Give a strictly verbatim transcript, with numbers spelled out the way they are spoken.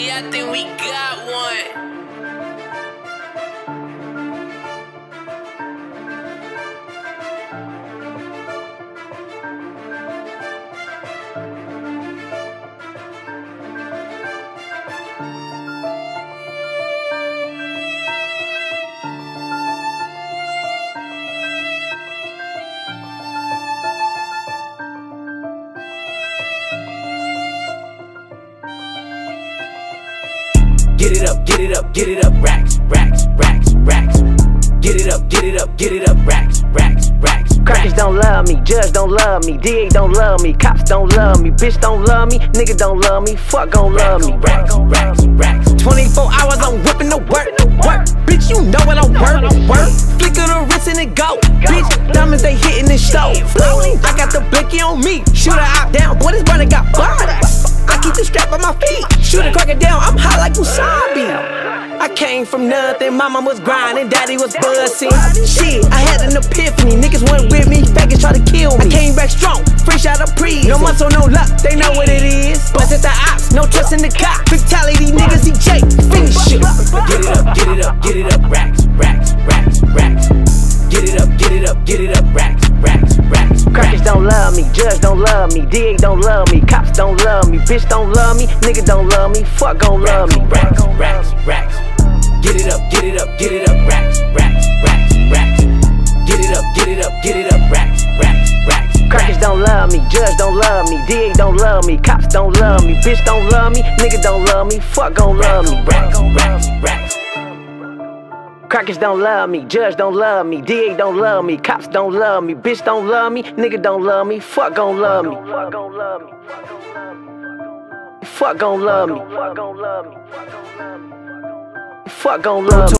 G, I think we got one. Get it up, get it up, get it up, racks, racks, racks, racks. Get it up, get it up, get it up, racks, racks, racks. Crackers don't love me, judge don't love me, D A don't love me, cops don't love me, bitch don't love me, nigga don't love me, fuck gon' love me. Racks, racks, racks. twenty-four hours I'm whipping the work, work. Bitch, you know what I'm worth, worth. Flick of the wrist and it go. Bitch, diamonds they hitting the show. I got the blicky on me, shoot her out down, boy this brother got bodies. I keep the strap on my feet, shoot a cracker down, I'm hot like wasabi. I came from nothing, mama was grinding, daddy was buzzing. Shit, I had an epiphany, niggas went with me, faggots try to kill me. I came back strong, fresh out of prison. No muscle, no luck, they know what it is. Blessed at the ops, no trust in the cop. Fatality, niggas, E J, finish shit. Get it up, get it up, get it up, racks, racks, racks, racks. Get it up, get it up, get it up, racks, racks, racks. Crackers don't love me, judge don't love me, D A don't love me, cops don't love me, bitch don't love me, nigga don't love me, fuck gon' love me. Racks, racks, racks. Get it up, get it up, get it up, racks, racks, racks, racks. Get it up, get it up, get it up, racks, racks, racks. Crackers don't love me, judge don't love me, D A don't love me, cops don't love me, bitch don't love me, nigga don't love me, fuck gon' love me. Racks, racks, racks. Crackers don't love me, judge don't love me, D A don't love me, cops don't love me, bitch don't love me, nigga don't love me, fuck gon' love me. Fuck gon' love me. Fuck gon' love me. Fuck gon' love me. Fuck gon' love me.